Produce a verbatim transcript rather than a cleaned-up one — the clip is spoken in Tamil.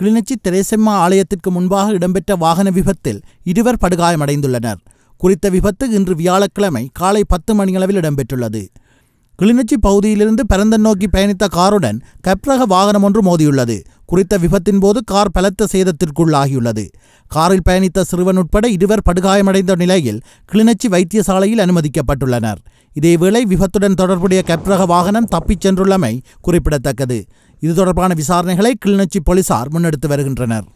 கிளிநொச்சி தெரேசம்மா ஆலயத்திற்கு முன்பாக இடம்பெற்ற வாகன விபத்தில் இருவர் படுகாயமடைந்துள்ளனர். குறித்த விபத்து இன்று வியாழக்கிழமை காலை பத்து மணியளவில் இடம்பெற்றுள்ளது. கிளிநொச்சி பகுதியிலிருந்து பரந்தன் நோக்கி பயணித்த காருடன் கப்ரக வாகனம் ஒன்று மோதியுள்ளது. குறித்த விபத்தின் போது கார் பலத்த சேதத்திற்குள்ளாகியுள்ளது. காரில் பயணித்த சிறுவன் உட்பட இருவர் படுகாயமடைந்த நிலையில் கிளிநொச்சி வைத்தியசாலையில் அனுமதிக்கப்பட்டுள்ளனர். இதேவேளை விபத்துடன் தொடர்புடைய கப்ரக வாகனம் தப்பிச் சென்றுள்ளமை குறிப்பிடத்தக்கது. இது தொடர்பான விசாரணைகளை கிளிநொச்சி போலீசார் முன்னெடுத்து வருகின்றனர்.